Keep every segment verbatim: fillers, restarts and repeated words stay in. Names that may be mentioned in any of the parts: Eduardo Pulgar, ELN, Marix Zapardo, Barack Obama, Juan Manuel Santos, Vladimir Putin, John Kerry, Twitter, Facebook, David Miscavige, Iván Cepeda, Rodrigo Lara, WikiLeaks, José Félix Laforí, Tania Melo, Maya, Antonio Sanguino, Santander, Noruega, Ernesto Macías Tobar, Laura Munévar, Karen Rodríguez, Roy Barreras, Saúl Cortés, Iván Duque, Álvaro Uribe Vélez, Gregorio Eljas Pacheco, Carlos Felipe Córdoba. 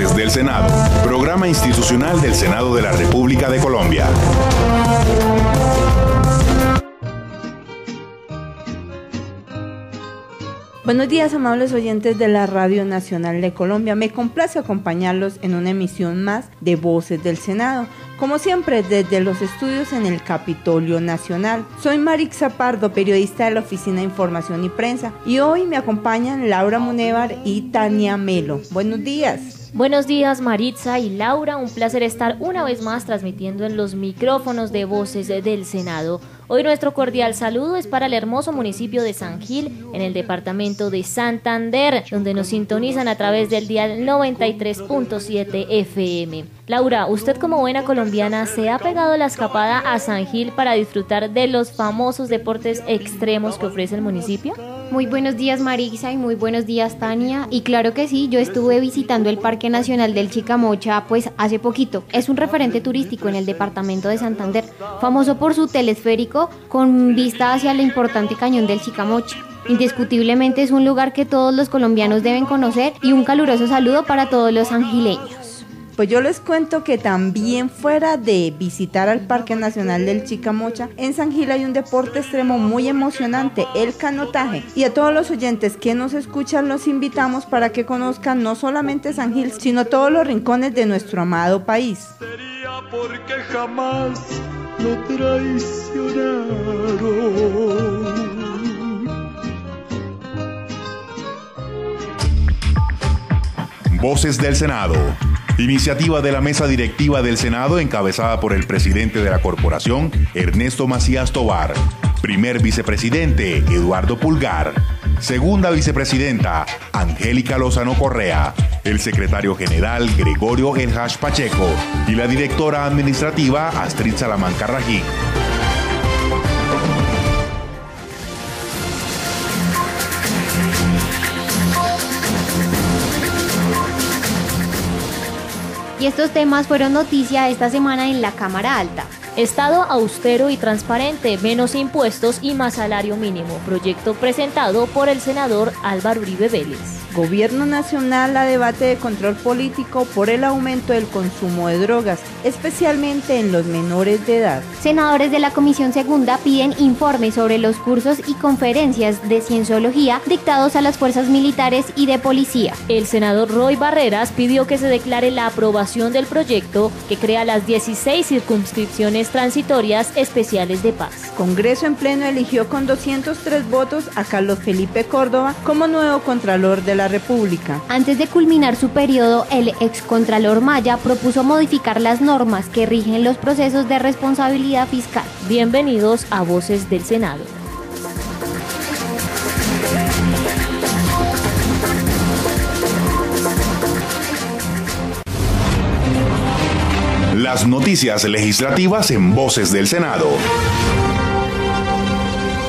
Voces del Senado, programa institucional del Senado de la República de Colombia. Buenos días, amables oyentes de la Radio Nacional de Colombia. Me complace acompañarlos en una emisión más de Voces del Senado, como siempre desde los estudios en el Capitolio Nacional. Soy Marix Zapardo, periodista de la Oficina de Información y Prensa, y hoy me acompañan Laura Munévar y Tania Melo. Buenos días. Buenos días, Maritza y Laura, un placer estar una vez más transmitiendo en los micrófonos de Voces del Senado. Hoy nuestro cordial saludo es para el hermoso municipio de San Gil, en el departamento de Santander, donde nos sintonizan a través del dial noventa y tres punto siete F M. Laura, usted como buena colombiana se ha pegado la escapada a San Gil para disfrutar de los famosos deportes extremos que ofrece el municipio. Muy buenos días, Marisa, y muy buenos días, Tania. Y claro que sí, yo estuve visitando el Parque Nacional del Chicamocha pues hace poquito. Es un referente turístico en el departamento de Santander, famoso por su telesférico con vista hacia el importante cañón del Chicamocha. Indiscutiblemente es un lugar que todos los colombianos deben conocer, y un caluroso saludo para todos los sangileños. Pues yo les cuento que también fuera de visitar al Parque Nacional del Chicamocha, en San Gil hay un deporte extremo muy emocionante, el canotaje. Y a todos los oyentes que nos escuchan los invitamos para que conozcan no solamente San Gil, sino todos los rincones de nuestro amado país. Sería porque jamás lo traicionaron. Voces del Senado. Iniciativa de la mesa directiva del Senado encabezada por el presidente de la corporación, Ernesto Macías Tobar. Primer vicepresidente, Eduardo Pulgar. Segunda vicepresidenta, Angélica Lozano Correa. El secretario general, Gregorio Eljas Pacheco. Y la directora administrativa, Astrid Salamanca Rají. Y estos temas fueron noticia esta semana en la Cámara Alta. Estado austero y transparente, menos impuestos y más salario mínimo. Proyecto presentado por el senador Álvaro Uribe Vélez. Gobierno Nacional a debate de control político por el aumento del consumo de drogas, especialmente en los menores de edad. Senadores de la Comisión Segunda piden informes sobre los cursos y conferencias de cienciología dictados a las fuerzas militares y de policía. El senador Roy Barreras pidió que se declare la aprobación del proyecto que crea las dieciséis circunscripciones transitorias especiales de paz. Congreso en pleno eligió con doscientos tres votos a Carlos Felipe Córdoba como nuevo contralor de la República. Antes de culminar su periodo, el excontralor Maya propuso modificar las normas que rigen los procesos de responsabilidad fiscal. Bienvenidos a Voces del Senado. Las noticias legislativas en Voces del Senado.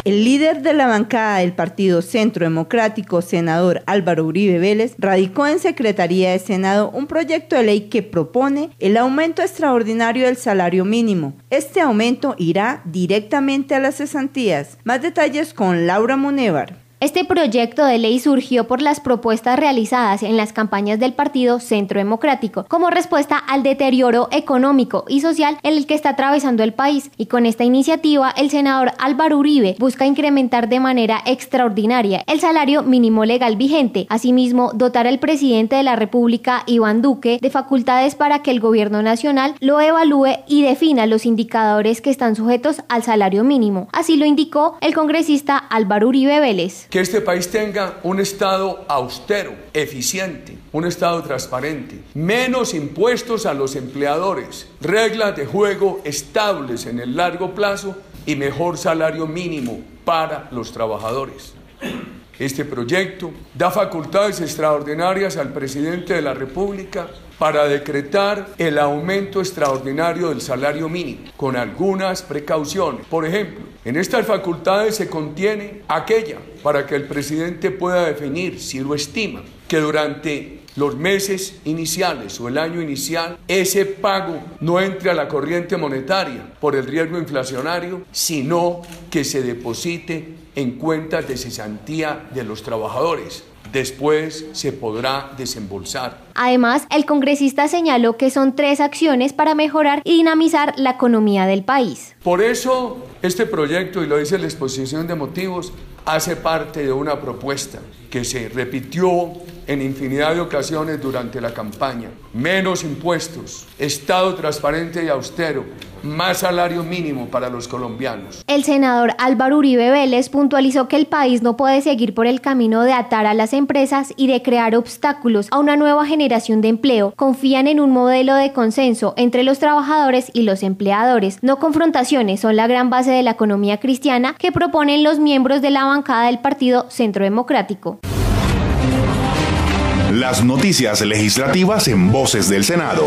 El líder de la bancada del Partido Centro Democrático, senador Álvaro Uribe Vélez, radicó en Secretaría de Senado un proyecto de ley que propone el aumento extraordinario del salario mínimo. Este aumento irá directamente a las cesantías. Más detalles con Laura Munévar. Este proyecto de ley surgió por las propuestas realizadas en las campañas del Partido Centro Democrático como respuesta al deterioro económico y social en el que está atravesando el país, y con esta iniciativa el senador Álvaro Uribe busca incrementar de manera extraordinaria el salario mínimo legal vigente, asimismo dotar al presidente de la República, Iván Duque, de facultades para que el gobierno nacional lo evalúe y defina los indicadores que están sujetos al salario mínimo. Así lo indicó el congresista Álvaro Uribe Vélez. Que este país tenga un Estado austero, eficiente, un Estado transparente, menos impuestos a los empleadores, reglas de juego estables en el largo plazo y mejor salario mínimo para los trabajadores. Este proyecto da facultades extraordinarias al presidente de la República para decretar el aumento extraordinario del salario mínimo, con algunas precauciones. Por ejemplo, en estas facultades se contiene aquella para que el presidente pueda definir, si lo estima, que durante los meses iniciales o el año inicial ese pago no entre a la corriente monetaria por el riesgo inflacionario, sino que se deposite en cuentas de cesantía de los trabajadores. Después se podrá desembolsar. Además, el congresista señaló que son tres acciones para mejorar y dinamizar la economía del país. Por eso, este proyecto, y lo dice la exposición de motivos, hace parte de una propuesta que se repitió en infinidad de ocasiones durante la campaña. Menos impuestos, Estado transparente y austero, más salario mínimo para los colombianos. El senador Álvaro Uribe Vélez puntualizó que el país no puede seguir por el camino de atar a las empresas y de crear obstáculos a una nueva generación de empleo. Confían en un modelo de consenso entre los trabajadores y los empleadores. No confrontaciones son la gran base de la economía cristiana que proponen los miembros de la bancada del Partido Centro Democrático. Las noticias legislativas en Voces del Senado.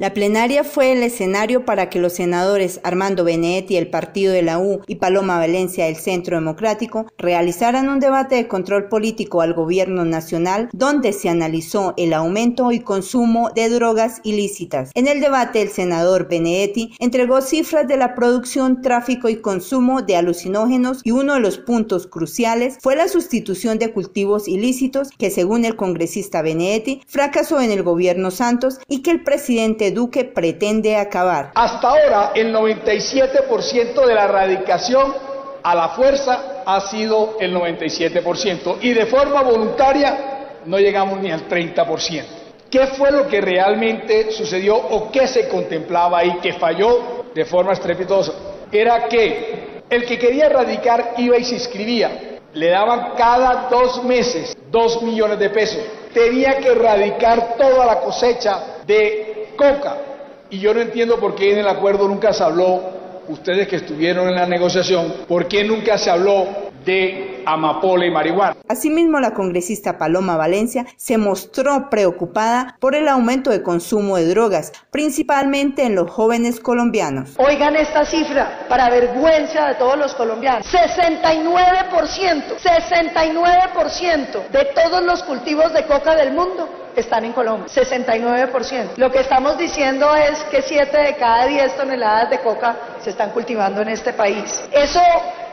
La plenaria fue el escenario para que los senadores Armando Benedetti del Partido de la U y Paloma Valencia del Centro Democrático realizaran un debate de control político al gobierno nacional donde se analizó el aumento y consumo de drogas ilícitas. En el debate, el senador Benedetti entregó cifras de la producción, tráfico y consumo de alucinógenos, y uno de los puntos cruciales fue la sustitución de cultivos ilícitos que, según el congresista Benedetti, fracasó en el gobierno Santos y que el presidente Duque pretende acabar. Hasta ahora el noventa y siete por ciento de la erradicación a la fuerza ha sido el noventa y siete por ciento, y de forma voluntaria no llegamos ni al treinta por ciento. ¿Qué fue lo que realmente sucedió o qué se contemplaba ahí que falló de forma estrepitosa? Era que el que quería erradicar iba y se inscribía, le daban cada dos meses dos millones de pesos, tenía que erradicar toda la cosecha de coca, y yo no entiendo por qué en el acuerdo nunca se habló, ustedes que estuvieron en la negociación, por qué nunca se habló de amapola y marihuana. Asimismo, la congresista Paloma Valencia se mostró preocupada por el aumento de consumo de drogas, principalmente en los jóvenes colombianos. Oigan esta cifra, para vergüenza de todos los colombianos, sesenta y nueve por ciento, sesenta y nueve por ciento de todos los cultivos de coca del mundo están en Colombia, sesenta y nueve por ciento. Lo que estamos diciendo es que siete de cada diez toneladas de coca se están cultivando en este país. Eso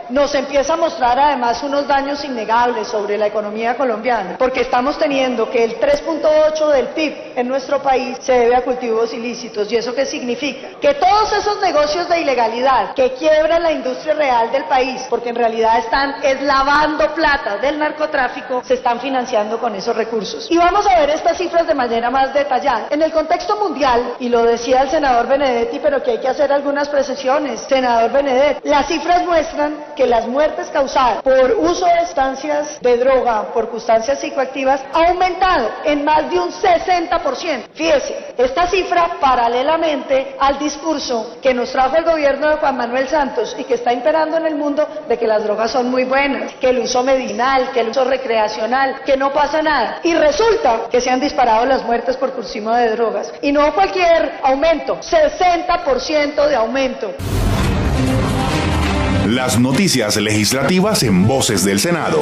nos empieza a mostrar además unos daños innegables sobre la economía colombiana, porque estamos teniendo que el tres punto ocho del P I B en nuestro país se debe a cultivos ilícitos. ¿Y eso qué significa? Que todos esos negocios de ilegalidad que quiebran la industria real del país, porque en realidad están es lavando plata del narcotráfico, se están financiando con esos recursos. Y vamos a ver estas cifras de manera más detallada. En el contexto mundial, y lo decía el senador Benedetti, pero que hay que hacer algunas precisiones, senador Benedetti, las cifras muestran que las muertes causadas por uso de sustancias de droga, por sustancias psicoactivas, ha aumentado en más de un sesenta por ciento. Fíjese, esta cifra paralelamente al discurso que nos trajo el gobierno de Juan Manuel Santos y que está imperando en el mundo de que las drogas son muy buenas, que el uso medicinal, que el uso recreacional, que no pasa nada. Y resulta que se han disparado las muertes por consumo de drogas. Y no cualquier aumento, sesenta por ciento de aumento. Las noticias legislativas en Voces del Senado.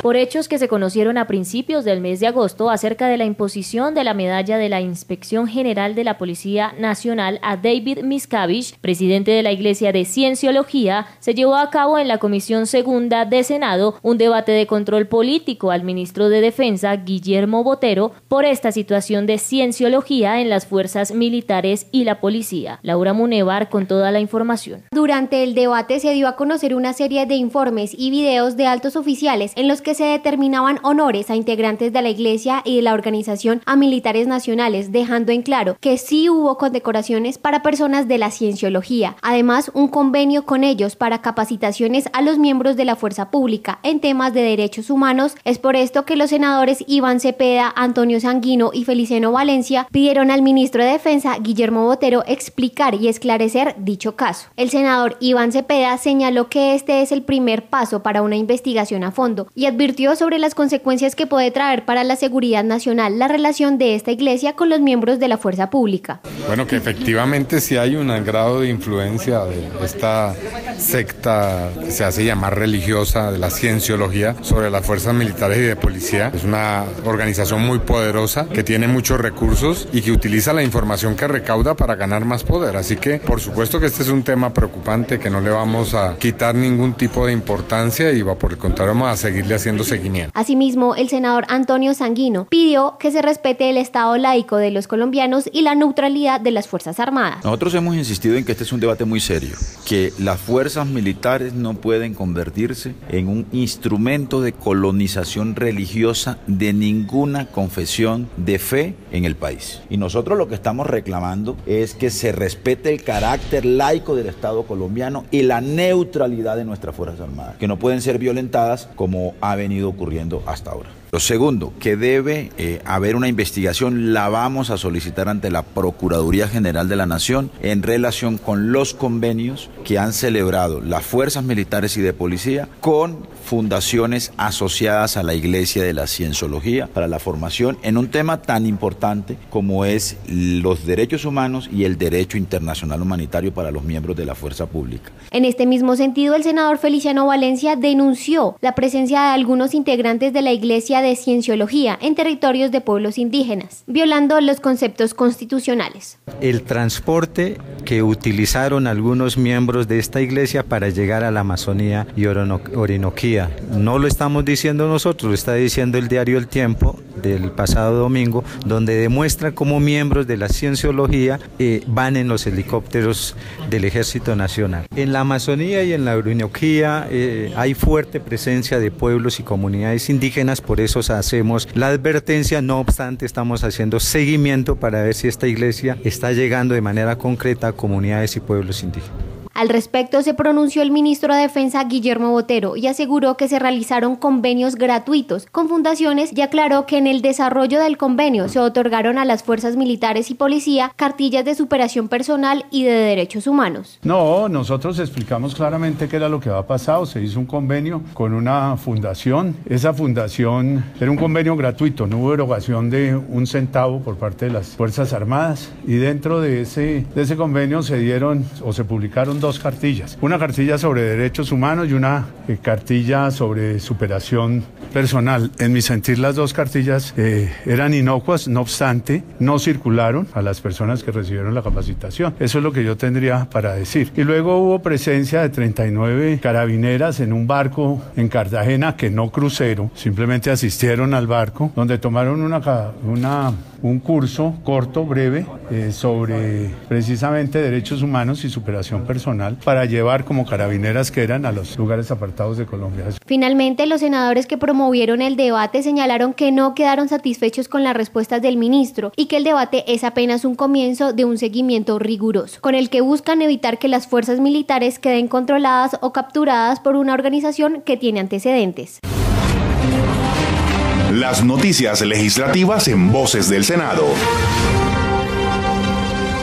Por hechos que se conocieron a principios del mes de agosto acerca de la imposición de la medalla de la Inspección General de la Policía Nacional a David Miscavige, presidente de la Iglesia de Cienciología, se llevó a cabo en la Comisión Segunda de Senado un debate de control político al ministro de Defensa, Guillermo Botero, por esta situación de cienciología en las fuerzas militares y la policía. Laura Munévar con toda la información. Durante el debate se dio a conocer una serie de informes y videos de altos oficiales en los que se determinaban honores a integrantes de la Iglesia y de la organización a militares nacionales, dejando en claro que sí hubo condecoraciones para personas de la cienciología, además un convenio con ellos para capacitaciones a los miembros de la fuerza pública en temas de derechos humanos. Es por esto que los senadores Iván Cepeda, Antonio Sanguino y Feliciano Valencia pidieron al ministro de Defensa, Guillermo Botero, explicar y esclarecer dicho caso. El senador Iván Cepeda señaló que este es el primer paso para una investigación a fondo y advirtió advirtió sobre las consecuencias que puede traer para la seguridad nacional la relación de esta iglesia con los miembros de la fuerza pública. Bueno, que efectivamente sí hay un grado de influencia de esta secta que se hace llamar religiosa de la cienciología sobre las fuerzas militares y de policía. Es una organización muy poderosa que tiene muchos recursos y que utiliza la información que recauda para ganar más poder. Así que por supuesto que este es un tema preocupante que no le vamos a quitar ningún tipo de importancia y va por el contrario vamos a seguirle haciendo seguimiento. Asimismo, el senador Antonio Sanguino pidió que se respete el Estado laico de los colombianos y la neutralidad de las Fuerzas Armadas. Nosotros hemos insistido en que este es un debate muy serio, que las fuerzas militares no pueden convertirse en un instrumento de colonización religiosa de ninguna confesión de fe en el país. Y nosotros lo que estamos reclamando es que se respete el carácter laico del Estado colombiano y la neutralidad de nuestras Fuerzas Armadas, que no pueden ser violentadas como ha venido ocurriendo hasta ahora. Lo segundo, que debe eh, haber una investigación, la vamos a solicitar ante la Procuraduría General de la Nación en relación con los convenios que han celebrado las fuerzas militares y de policía con fundaciones asociadas a la Iglesia de la Cienciología para la formación en un tema tan importante como es los derechos humanos y el derecho internacional humanitario para los miembros de la fuerza pública. En este mismo sentido, el senador Feliciano Valencia denunció la presencia de algunos integrantes de la Iglesia de de Cienciología en territorios de pueblos indígenas, violando los conceptos constitucionales. El transporte que utilizaron algunos miembros de esta iglesia para llegar a la Amazonía y Orinoquía. No lo estamos diciendo nosotros, lo está diciendo el diario El Tiempo del pasado domingo, donde demuestra cómo miembros de la cienciología eh, van en los helicópteros del Ejército Nacional. En la Amazonía y en la Orinoquía eh, hay fuerte presencia de pueblos y comunidades indígenas, por eso hacemos la advertencia, no obstante estamos haciendo seguimiento para ver si esta iglesia está llegando de manera concreta a comunidades y pueblos indígenas. Al respecto se pronunció el ministro de Defensa Guillermo Botero y aseguró que se realizaron convenios gratuitos con fundaciones y aclaró que en el desarrollo del convenio se otorgaron a las fuerzas militares y policía cartillas de superación personal y de derechos humanos. No, nosotros explicamos claramente qué era lo que había pasado, se hizo un convenio con una fundación, esa fundación era un convenio gratuito, no hubo erogación de un centavo por parte de las Fuerzas Armadas y dentro de ese, de ese convenio se dieron o se publicaron dos cartillas, una cartilla sobre derechos humanos y una eh, cartilla sobre superación personal. En mi sentir las dos cartillas eh, eran inocuas, no obstante, no circularon a las personas que recibieron la capacitación. Eso es lo que yo tendría para decir. Y luego hubo presencia de treinta y nueve carabineras en un barco en Cartagena que no crucero, simplemente asistieron al barco, donde tomaron una... una un curso corto, breve, eh, sobre precisamente derechos humanos y superación personal para llevar como carabineras que eran a los lugares apartados de Colombia. Finalmente, los senadores que promovieron el debate señalaron que no quedaron satisfechos con las respuestas del ministro y que el debate es apenas un comienzo de un seguimiento riguroso, con el que buscan evitar que las fuerzas militares queden controladas o capturadas por una organización que tiene antecedentes. Las noticias legislativas en Voces del Senado.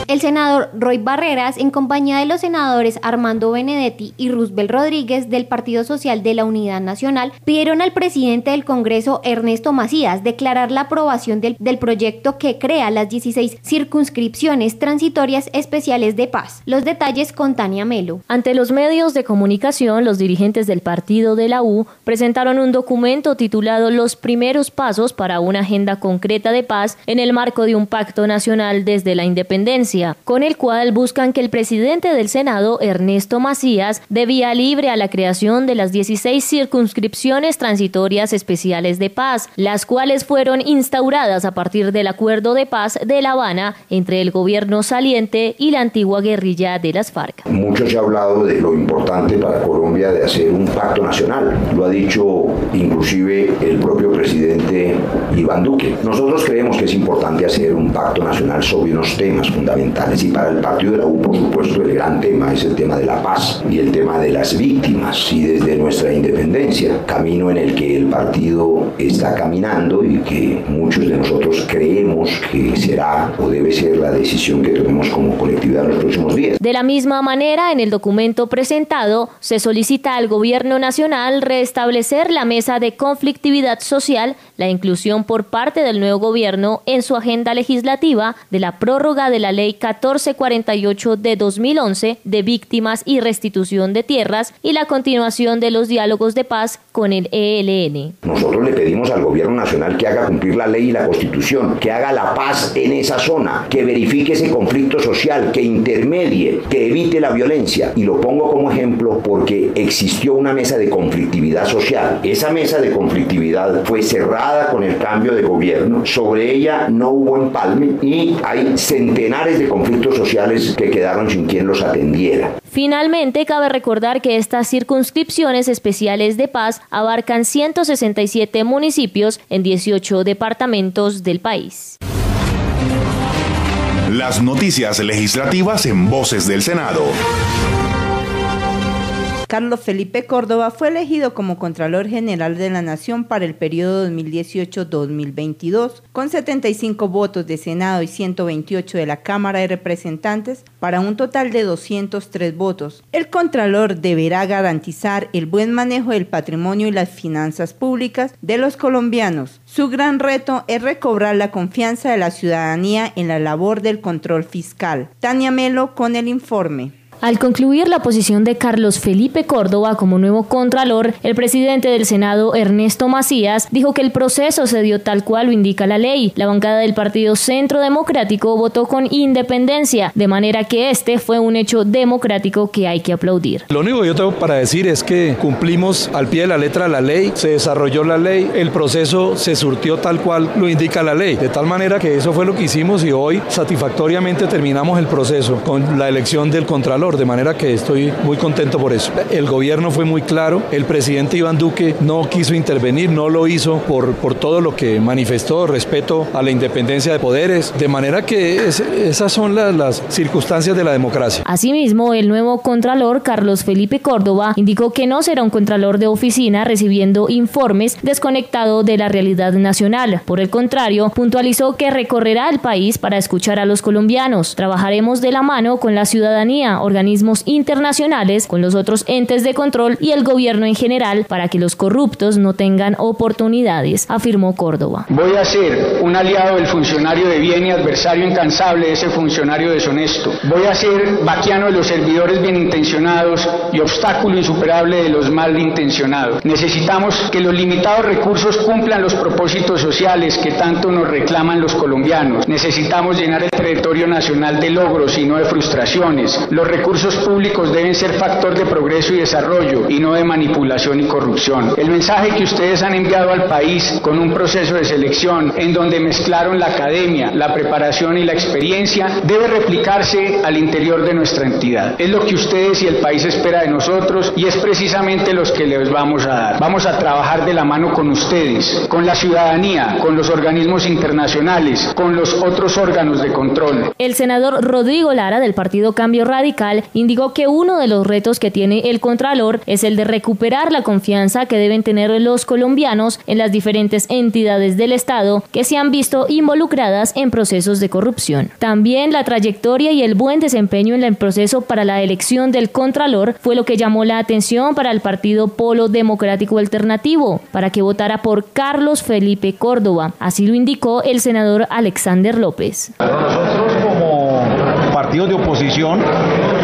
El senador Roy Barreras, en compañía de los senadores Armando Benedetti y Rusbel Rodríguez del Partido Social de la Unidad Nacional, pidieron al presidente del Congreso, Ernesto Macías, declarar la aprobación del, del proyecto que crea las dieciséis circunscripciones transitorias especiales de paz. Los detalles con Tania Melo. Ante los medios de comunicación, los dirigentes del partido de la U presentaron un documento titulado Los primeros pasos para una agenda concreta de paz en el marco de un pacto nacional desde la independencia, con el cual buscan que el presidente del Senado, Ernesto Macías, dé vía libre a la creación de las dieciséis circunscripciones transitorias especiales de paz, las cuales fueron instauradas a partir del Acuerdo de Paz de La Habana entre el gobierno saliente y la antigua guerrilla de las Farc. Mucho se ha hablado de lo importante para Colombia de hacer un pacto nacional, lo ha dicho inclusive el propio presidente Iván Duque. Nosotros creemos que es importante hacer un pacto nacional sobre unos temas fundamentales. fundamentales. Y para el partido de la U, por supuesto, el gran tema es el tema de la paz y el tema de las víctimas. Y desde nuestra independencia, camino en el que el partido está caminando y que muchos de nosotros creemos que será o debe ser la decisión que tomemos como colectividad en los próximos días. De la misma manera, en el documento presentado, se solicita al Gobierno Nacional restablecer la mesa de conflictividad social, la inclusión por parte del nuevo gobierno en su agenda legislativa de la prórroga de la Ley catorce cuarenta y ocho de dos mil once de víctimas y restitución de tierras y la continuación de los diálogos de paz con el E L N. Nosotros le pedimos al Gobierno Nacional que haga cumplir la ley y la Constitución, que haga la paz en esa zona, que verifique ese conflicto social, que intermedie, que evite la violencia. Y lo pongo como ejemplo porque existió una mesa de conflictividad social. Esa mesa de conflictividad fue cerrada con el cambio de gobierno. Sobre ella no hubo empalme y hay centenares de conflictos sociales que quedaron sin quien los atendiera. Finalmente, cabe recordar que estas circunscripciones especiales de paz abarcan ciento sesenta y siete municipios en dieciocho departamentos del país. Las noticias legislativas en Voces del Senado. Carlos Felipe Córdoba fue elegido como Contralor General de la Nación para el periodo dos mil dieciocho dos mil veintidós, con setenta y cinco votos de Senado y ciento veintiocho de la Cámara de Representantes, para un total de doscientos tres votos. El Contralor deberá garantizar el buen manejo del patrimonio y las finanzas públicas de los colombianos. Su gran reto es recobrar la confianza de la ciudadanía en la labor del control fiscal. Tania Melo con el informe. Al concluir la posición de Carlos Felipe Córdoba como nuevo contralor, el presidente del Senado, Ernesto Macías, dijo que el proceso se dio tal cual lo indica la ley. La bancada del Partido Centro Democrático votó con independencia, de manera que este fue un hecho democrático que hay que aplaudir. Lo único que yo tengo para decir es que cumplimos al pie de la letra la ley, se desarrolló la ley, el proceso se surtió tal cual lo indica la ley, de tal manera que eso fue lo que hicimos y hoy satisfactoriamente terminamos el proceso con la elección del contralor. De manera que estoy muy contento por eso. El gobierno fue muy claro, el presidente Iván Duque no quiso intervenir, no lo hizo por, por todo lo que manifestó respeto a la independencia de poderes, de manera que es, esas son la, las circunstancias de la democracia. Asimismo, el nuevo contralor Carlos Felipe Córdoba indicó que no será un contralor de oficina recibiendo informes desconectado de la realidad nacional. Por el contrario, puntualizó que recorrerá el país para escuchar a los colombianos. Trabajaremos de la mano con la ciudadanía, organismos internacionales, con los otros entes de control y el gobierno en general para que los corruptos no tengan oportunidades, afirmó Córdoba. Voy a ser un aliado del funcionario de bien y adversario incansable de ese funcionario deshonesto. Voy a ser vaquiano de los servidores bienintencionados y obstáculo insuperable de los malintencionados. Necesitamos que los limitados recursos cumplan los propósitos sociales que tanto nos reclaman los colombianos. Necesitamos llenar el territorio nacional de logros y no de frustraciones. Los recursos públicos deben ser factor de progreso y desarrollo y no de manipulación y corrupción. El mensaje que ustedes han enviado al país con un proceso de selección en donde mezclaron la academia, la preparación y la experiencia debe replicarse al interior de nuestra entidad. Es lo que ustedes y el país espera de nosotros y es precisamente los que les vamos a dar. Vamos a trabajar de la mano con ustedes, con la ciudadanía, con los organismos internacionales, con los otros órganos de control. El senador Rodrigo Lara del Partido Cambio Radical indicó que uno de los retos que tiene el contralor es el de recuperar la confianza que deben tener los colombianos en las diferentes entidades del Estado que se han visto involucradas en procesos de corrupción. También la trayectoria y el buen desempeño en el proceso para la elección del contralor fue lo que llamó la atención para el partido Polo Democrático Alternativo, para que votara por Carlos Felipe Córdoba. Así lo indicó el senador Alexander López. Nosotros como partido de oposición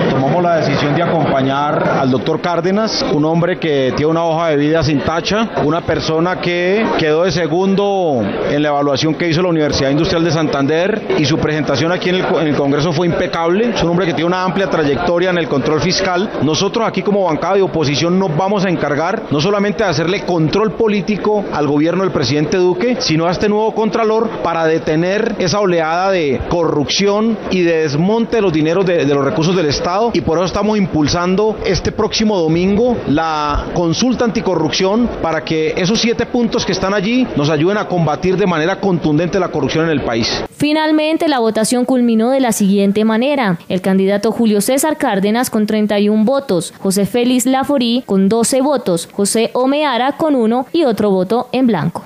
tomamos la decisión de acompañar al doctor Cárdenas, un hombre que tiene una hoja de vida sin tacha, una persona que quedó de segundo en la evaluación que hizo la Universidad Industrial de Santander y su presentación aquí en el, en el Congreso fue impecable. Es un hombre que tiene una amplia trayectoria en el control fiscal. Nosotros aquí como bancada de oposición nos vamos a encargar no solamente de hacerle control político al gobierno del presidente Duque, sino a este nuevo contralor para detener esa oleada de corrupción y de desmonte de los dineros de, de los recursos del Estado y por Por eso estamos impulsando este próximo domingo la consulta anticorrupción para que esos siete puntos que están allí nos ayuden a combatir de manera contundente la corrupción en el país. Finalmente, la votación culminó de la siguiente manera. El candidato Julio César Cárdenas con treinta y un votos, José Félix Laforí con doce votos, José Omeara con uno y otro voto en blanco.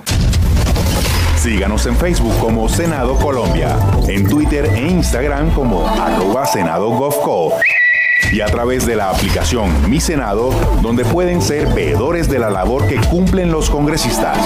Síganos en Facebook como Senado Colombia, en Twitter e Instagram como arroba Senado Govco y a través de la aplicación Mi Senado, donde pueden ser veedores de la labor que cumplen los congresistas.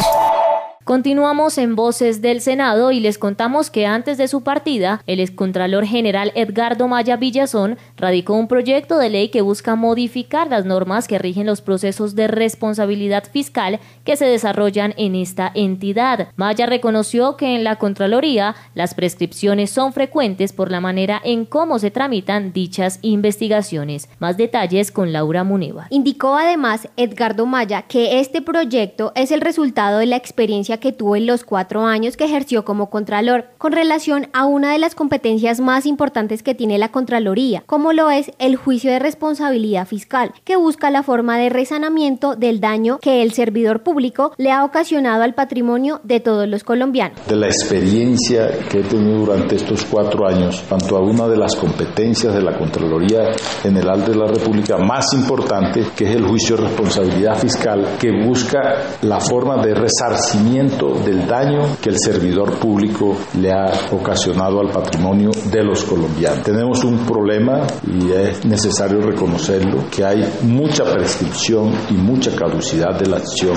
Continuamos en Voces del Senado y les contamos que antes de su partida, el excontralor general Edgardo Maya Villazón radicó un proyecto de ley que busca modificar las normas que rigen los procesos de responsabilidad fiscal que se desarrollan en esta entidad. Maya reconoció que en la Contraloría las prescripciones son frecuentes por la manera en cómo se tramitan dichas investigaciones. Más detalles con Laura Munévar. Indicó además Edgardo Maya que este proyecto es el resultado de la experiencia que tuvo en los cuatro años que ejerció como contralor, con relación a una de las competencias más importantes que tiene la Contraloría, como lo es el juicio de responsabilidad fiscal, que busca la forma de resanamiento del daño que el servidor público le ha ocasionado al patrimonio de todos los colombianos. De la experiencia que he tenido durante estos cuatro años, tanto a una de las competencias de la Contraloría General de la República más importante, que es el juicio de responsabilidad fiscal, que busca la forma de resarcimiento del daño que el servidor público le ha ocasionado al patrimonio de los colombianos. Tenemos un problema y es necesario reconocerlo, que hay mucha prescripción y mucha caducidad de la acción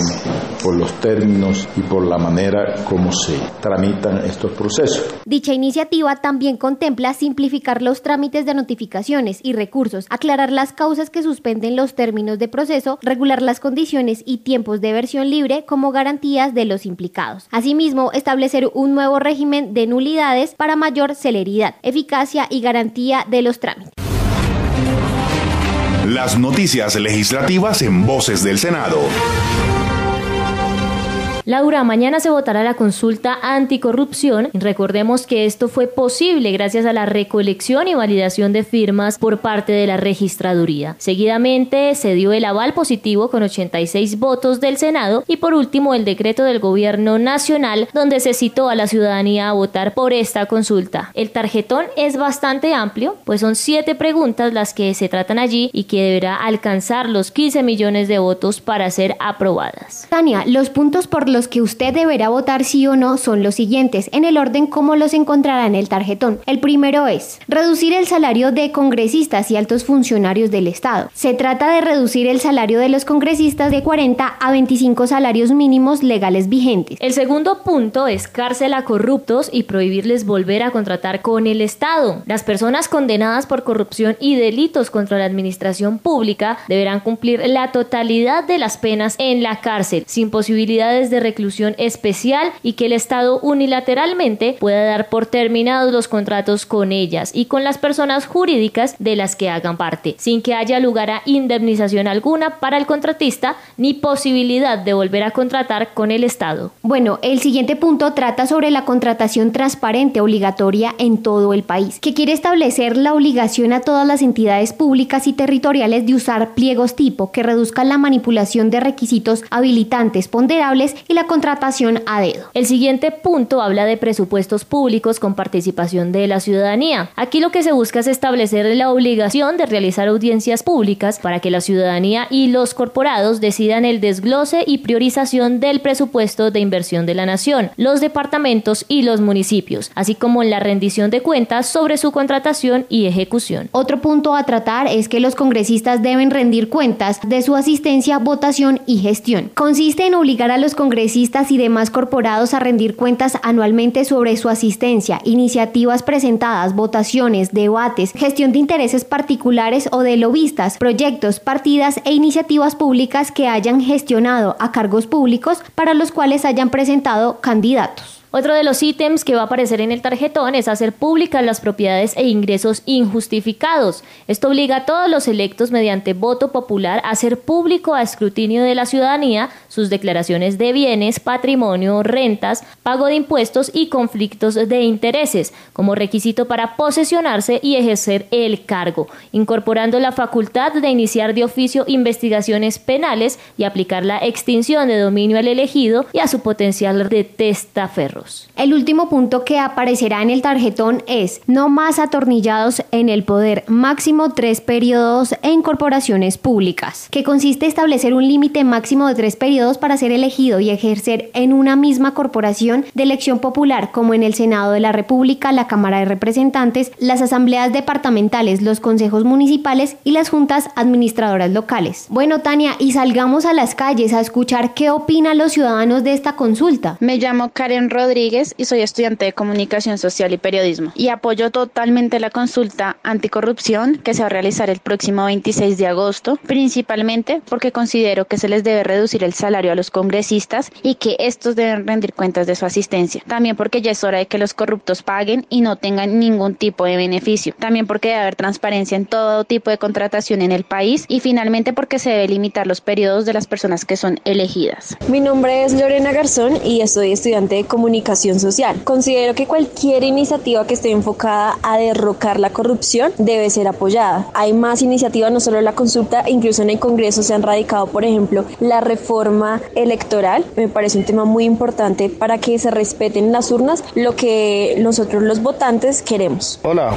por los términos y por la manera como se tramitan estos procesos. Dicha iniciativa también contempla simplificar los trámites de notificaciones y recursos, aclarar las causas que suspenden los términos de proceso, regular las condiciones y tiempos de versión libre como garantías de los implicados. Asimismo, establecer un nuevo régimen de nulidades para mayor celeridad, eficacia y garantía de los trámites. Las noticias legislativas en Voces del Senado. Laura, mañana se votará la consulta anticorrupción. Recordemos que esto fue posible gracias a la recolección y validación de firmas por parte de la registraduría. Seguidamente se dio el aval positivo con ochenta y seis votos del Senado y por último el decreto del Gobierno Nacional donde se citó a la ciudadanía a votar por esta consulta. El tarjetón es bastante amplio, pues son siete preguntas las que se tratan allí y que deberá alcanzar los quince millones de votos para ser aprobadas. Tania, los puntos por los Los que usted deberá votar sí o no son los siguientes, en el orden como los encontrará en el tarjetón. El primero es reducir el salario de congresistas y altos funcionarios del Estado. Se trata de reducir el salario de los congresistas de cuarenta a veinticinco salarios mínimos legales vigentes. El segundo punto es cárcel a corruptos y prohibirles volver a contratar con el Estado. Las personas condenadas por corrupción y delitos contra la administración pública deberán cumplir la totalidad de las penas en la cárcel, sin posibilidades de reclusión especial y que el Estado unilateralmente pueda dar por terminados los contratos con ellas y con las personas jurídicas de las que hagan parte, sin que haya lugar a indemnización alguna para el contratista ni posibilidad de volver a contratar con el Estado. Bueno, el siguiente punto trata sobre la contratación transparente obligatoria en todo el país, que quiere establecer la obligación a todas las entidades públicas y territoriales de usar pliegos tipo que reduzcan la manipulación de requisitos habilitantes ponderables y la contratación a dedo. El siguiente punto habla de presupuestos públicos con participación de la ciudadanía. Aquí lo que se busca es establecer la obligación de realizar audiencias públicas para que la ciudadanía y los corporados decidan el desglose y priorización del presupuesto de inversión de la nación, los departamentos y los municipios, así como la rendición de cuentas sobre su contratación y ejecución. Otro punto a tratar es que los congresistas deben rendir cuentas de su asistencia, votación y gestión. Consiste en obligar a los congresistas congresistas y demás corporados a rendir cuentas anualmente sobre su asistencia, iniciativas presentadas, votaciones, debates, gestión de intereses particulares o de lobistas, proyectos, partidas e iniciativas públicas que hayan gestionado a cargos públicos para los cuales hayan presentado candidatos. Otro de los ítems que va a aparecer en el tarjetón es hacer públicas las propiedades e ingresos injustificados. Esto obliga a todos los electos mediante voto popular a hacer público a escrutinio de la ciudadanía sus declaraciones de bienes, patrimonio, rentas, pago de impuestos y conflictos de intereses como requisito para posesionarse y ejercer el cargo, incorporando la facultad de iniciar de oficio investigaciones penales y aplicar la extinción de dominio al elegido y a su potencial de testaferros. El último punto que aparecerá en el tarjetón es no más atornillados en el poder, máximo tres periodos en corporaciones públicas, que consiste en establecer un límite máximo de tres periodos para ser elegido y ejercer en una misma corporación de elección popular, como en el Senado de la República, la Cámara de Representantes, las asambleas departamentales, los consejos municipales y las juntas administradoras locales. Bueno, Tania, y salgamos a las calles a escuchar qué opinan los ciudadanos de esta consulta. Me llamo Karen Rodríguez y soy estudiante de Comunicación Social y Periodismo y apoyo totalmente la consulta anticorrupción que se va a realizar el próximo veintiséis de agosto, principalmente porque considero que se les debe reducir el salario a los congresistas y que estos deben rendir cuentas de su asistencia. También porque ya es hora de que los corruptos paguen y no tengan ningún tipo de beneficio. También porque debe haber transparencia en todo tipo de contratación en el país y finalmente porque se debe limitar los periodos de las personas que son elegidas. Mi nombre es Lorena Garzón y soy estudiante de Comunicación Social. Considero que cualquier iniciativa que esté enfocada a derrocar la corrupción debe ser apoyada. Hay más iniciativas, no solo la consulta, incluso en el Congreso se han radicado, por ejemplo, la reforma electoral. Me parece un tema muy importante para que se respeten las urnas, lo que nosotros los votantes queremos. Hola,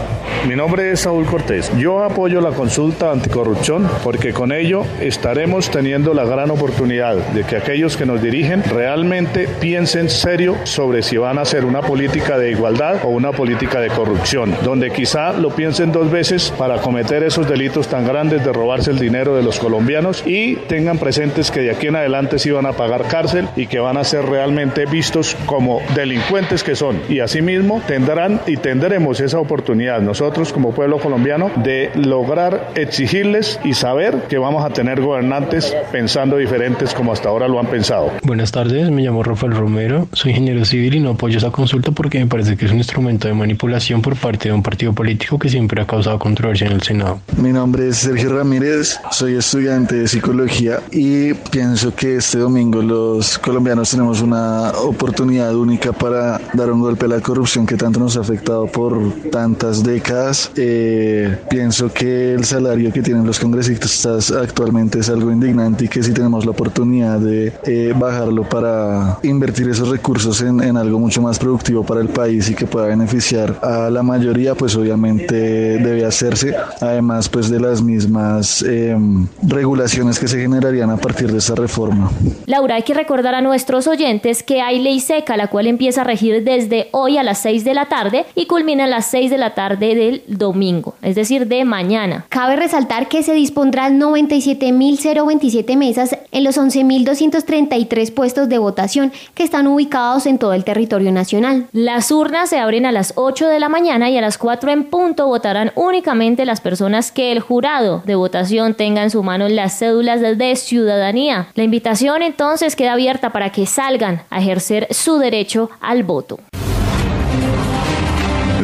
mi nombre es Saúl Cortés. Yo apoyo la consulta anticorrupción porque con ello estaremos teniendo la gran oportunidad de que aquellos que nos dirigen realmente piensen serio sobre si van a hacer una política de igualdad o una política de corrupción, donde quizá lo piensen dos veces para cometer esos delitos tan grandes de robarse el dinero de los colombianos y tengan presentes que de aquí en adelante sí van a pagar cárcel y que van a ser realmente vistos como delincuentes que son, y asimismo tendrán y tendremos esa oportunidad nosotros como pueblo colombiano de lograr exigirles y saber que vamos a tener gobernantes pensando diferentes como hasta ahora lo han pensado. Buenas tardes, me llamo Rafael Romero, soy ingeniero civil y no apoyo esa consulta porque me parece que es un instrumento de manipulación por parte de un partido político que siempre ha causado controversia en el Senado. Mi nombre es Sergio Ramírez, soy estudiante de psicología y pienso que este domingo los colombianos tenemos una oportunidad única para dar un golpe a la corrupción que tanto nos ha afectado por tantas décadas. Eh, pienso que el salario que tienen los congresistas actualmente es algo indignante y que sí tenemos la oportunidad de eh, bajarlo para invertir esos recursos en, en algo mucho más productivo para el país y que pueda beneficiar a la mayoría, pues obviamente debe hacerse, además pues de las mismas eh, regulaciones que se generarían a partir de esa reforma. Laura, hay que recordar a nuestros oyentes que hay ley seca, la cual empieza a regir desde hoy a las seis de la tarde y culmina a las seis de la tarde del domingo, es decir, de mañana. Cabe resaltar que se dispondrán noventa y siete mil veintisiete mesas en los once mil doscientos treinta y tres puestos de votación que están ubicados en todo el territorio nacional. Las urnas se abren a las ocho de la mañana y a las cuatro en punto votarán únicamente las personas que el jurado de votación tenga en su mano las cédulas de ciudadanía. La invitación entonces queda abierta para que salgan a ejercer su derecho al voto.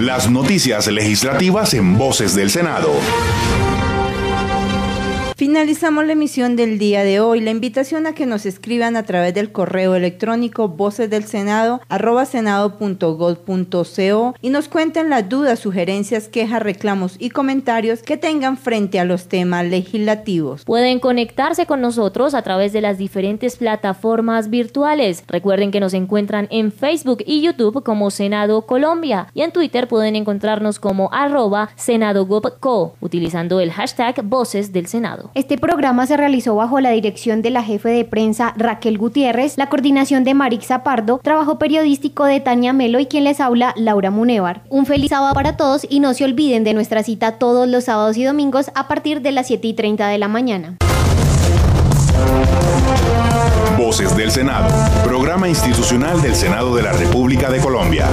Las noticias legislativas en Voces del Senado. Finalizamos la emisión del día de hoy. La invitación a que nos escriban a través del correo electrónico vocesdelsenado arroba senado punto gob punto co y nos cuenten las dudas, sugerencias, quejas, reclamos y comentarios que tengan frente a los temas legislativos. Pueden conectarse con nosotros a través de las diferentes plataformas virtuales. Recuerden que nos encuentran en Facebook y YouTube como Senado Colombia y en Twitter pueden encontrarnos como arroba senadogobco utilizando el hashtag Voces del Senado. Este programa se realizó bajo la dirección de la jefe de prensa Raquel Gutiérrez, la coordinación de Marix Zapardo, trabajo periodístico de Tania Melo y quien les habla, Laura Munévar. Un feliz sábado para todos y no se olviden de nuestra cita todos los sábados y domingos a partir de las siete y treinta de la mañana. Voces del Senado, programa institucional del Senado de la República de Colombia.